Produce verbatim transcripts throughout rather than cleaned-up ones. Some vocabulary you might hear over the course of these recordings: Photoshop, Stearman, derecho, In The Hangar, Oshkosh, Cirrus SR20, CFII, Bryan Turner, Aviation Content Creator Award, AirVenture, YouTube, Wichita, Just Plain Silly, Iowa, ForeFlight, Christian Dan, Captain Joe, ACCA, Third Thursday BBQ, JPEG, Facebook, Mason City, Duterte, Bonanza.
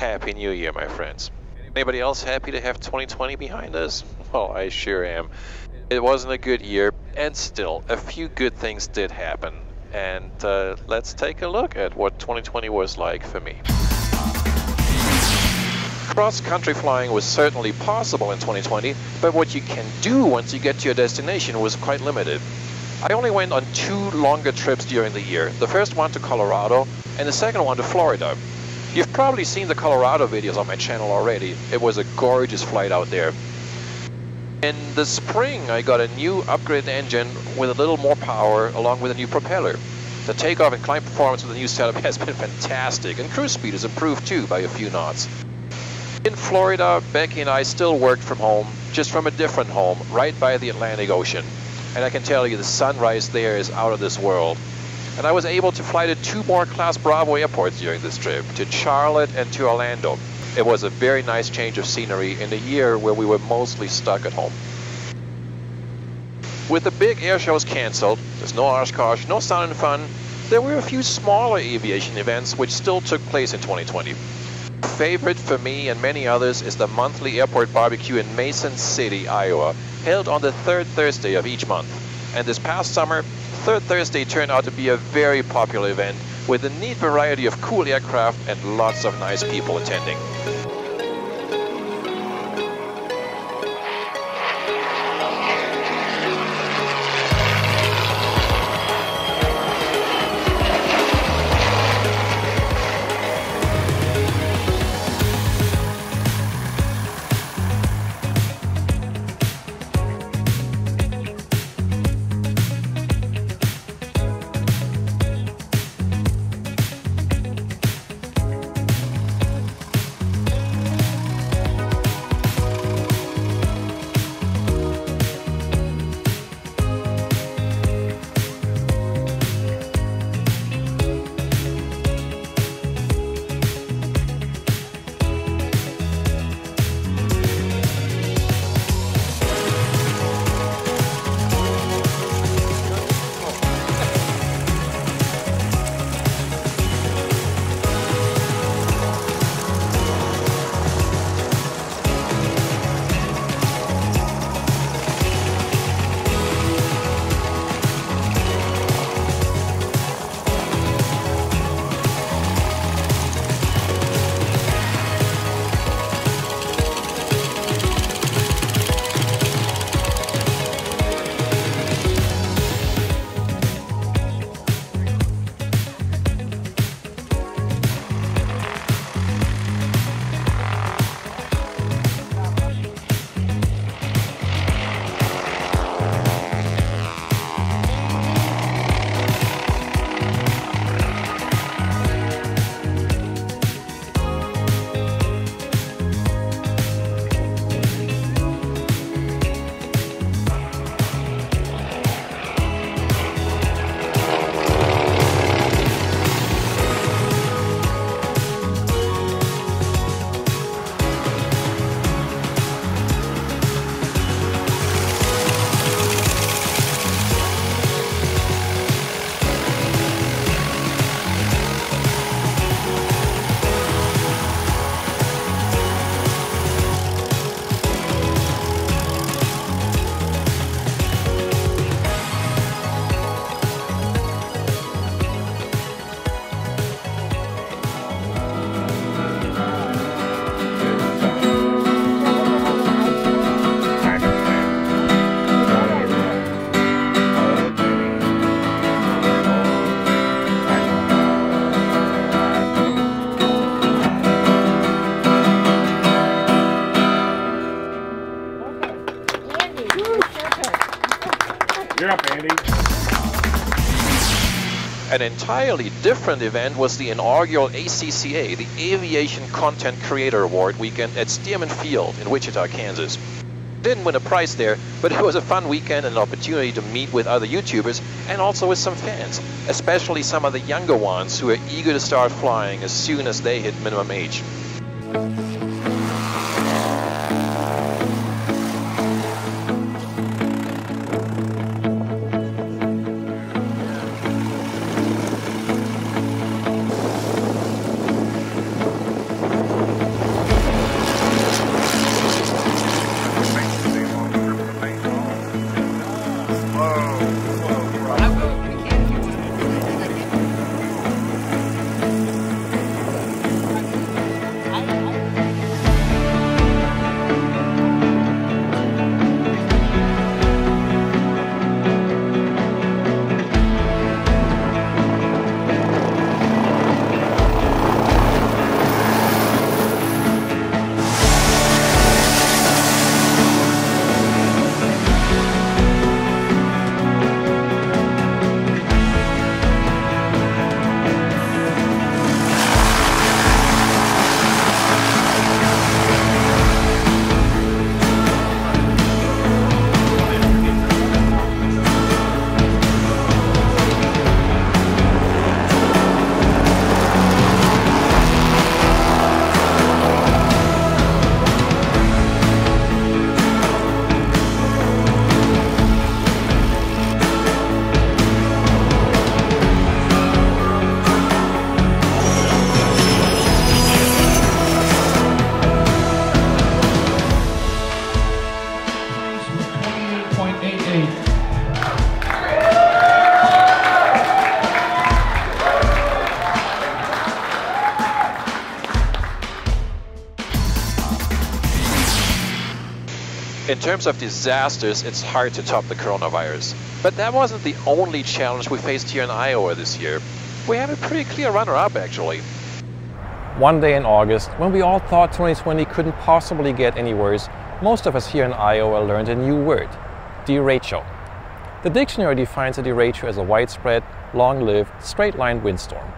Happy New Year, my friends. Anybody else happy to have twenty twenty behind us? Well, I sure am. It wasn't a good year, and still, a few good things did happen. And uh, let's take a look at what twenty twenty was like for me. Cross-country flying was certainly possible in twenty twenty, but what you can do once you get to your destination was quite limited. I only went on two longer trips during the year, the first one to Colorado and the second one to Florida. You've probably seen the Colorado videos on my channel already. It was a gorgeous flight out there. In the spring, I got a new upgraded engine with a little more power along with a new propeller. The takeoff and climb performance of the new setup has been fantastic, and cruise speed has improved too by a few knots. In Florida, Becky and I still worked from home, just from a different home, right by the Atlantic Ocean. And I can tell you the sunrise there is out of this world. And I was able to fly to two more Class Bravo airports during this trip, to Charlotte and to Orlando. It was a very nice change of scenery in a year where we were mostly stuck at home. With the big air shows canceled, there's no Oshkosh, no Sound and Fun, there were a few smaller aviation events which still took place in twenty twenty. Favorite for me and many others is the monthly airport barbecue in Mason City, Iowa, held on the third Thursday of each month. And this past summer, third Thursday turned out to be a very popular event with a neat variety of cool aircraft and lots of nice people attending. An entirely different event was the inaugural A C C A, the Aviation Content Creator Award weekend at Stearman Field in Wichita, Kansas. Didn't win a prize there, but it was a fun weekend and an opportunity to meet with other YouTubers and also with some fans, especially some of the younger ones who are eager to start flying as soon as they hit minimum age. In terms of disasters, it's hard to top the coronavirus. But that wasn't the only challenge we faced here in Iowa this year. We have a pretty clear runner-up, actually. One day in August, when we all thought twenty twenty couldn't possibly get any worse, most of us here in Iowa learned a new word, derecho. The dictionary defines a derecho as a widespread, long-lived, straight-line windstorm.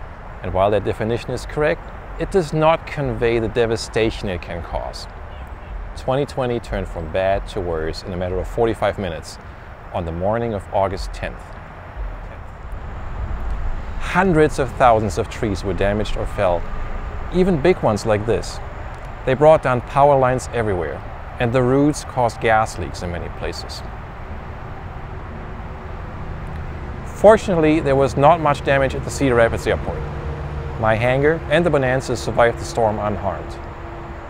And while that definition is correct, it does not convey the devastation it can cause. twenty twenty turned from bad to worse in a matter of forty-five minutes on the morning of August tenth. Hundreds of thousands of trees were damaged or fell, even big ones like this. They brought down power lines everywhere, and the roots caused gas leaks in many places. Fortunately, there was not much damage at the Cedar Rapids Airport. My hangar and the Bonanza survived the storm unharmed.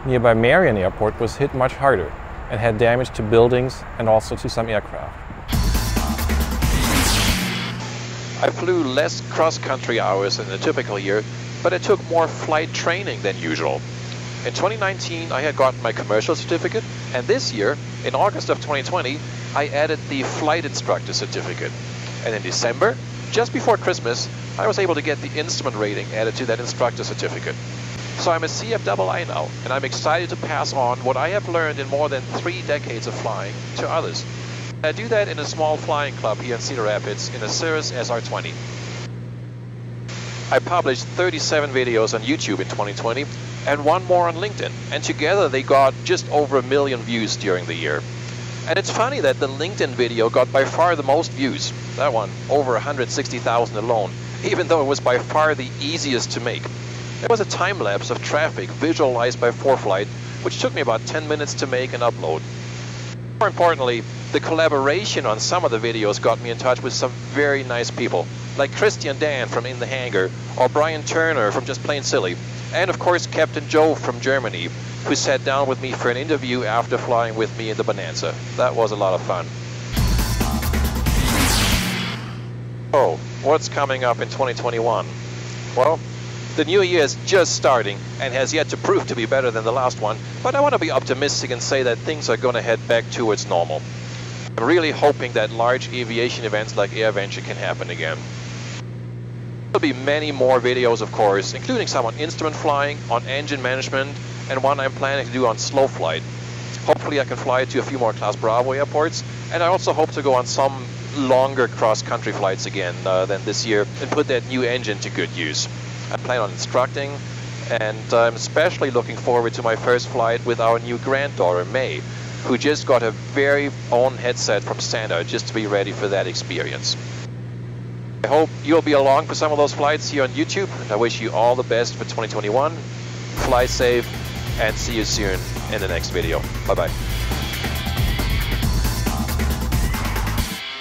Nearby Marion Airport was hit much harder and had damage to buildings and also to some aircraft. I flew less cross-country hours than a typical year, but I took more flight training than usual. In twenty nineteen, I had gotten my commercial certificate, and this year, in August of twenty twenty, I added the flight instructor certificate. And in December, just before Christmas, I was able to get the instrument rating added to that instructor certificate. So I'm a C F I I now, and I'm excited to pass on what I have learned in more than three decades of flying to others. I do that in a small flying club here in Cedar Rapids in a Cirrus S R twenty. I published thirty-seven videos on YouTube in twenty twenty and one more on LinkedIn, and together they got just over a million views during the year. And it's funny that the LinkedIn video got by far the most views, that one, over one hundred sixty thousand alone, even though it was by far the easiest to make. It was a time-lapse of traffic visualized by ForeFlight, which took me about ten minutes to make and upload. More importantly, the collaboration on some of the videos got me in touch with some very nice people, like Christian Dan from In The Hangar, or Bryan Turner from Just Plain Silly, and of course Captain Joe from Germany, who sat down with me for an interview after flying with me in the Bonanza. That was a lot of fun. Oh, what's coming up in twenty twenty-one? Well, the new year is just starting and has yet to prove to be better than the last one, but I want to be optimistic and say that things are going to head back towards normal. I'm really hoping that large aviation events like AirVenture can happen again. There will be many more videos, of course, including some on instrument flying, on engine management, and one I'm planning to do on slow flight. Hopefully I can fly to a few more Class Bravo airports, and I also hope to go on some longer cross-country flights again uh, than this year and put that new engine to good use. I plan on instructing, and I'm especially looking forward to my first flight with our new granddaughter, May, who just got her very own headset from Santa just to be ready for that experience. I hope you'll be along for some of those flights here on YouTube, and I wish you all the best for twenty twenty-one. Fly safe, and see you soon in the next video. Bye-bye.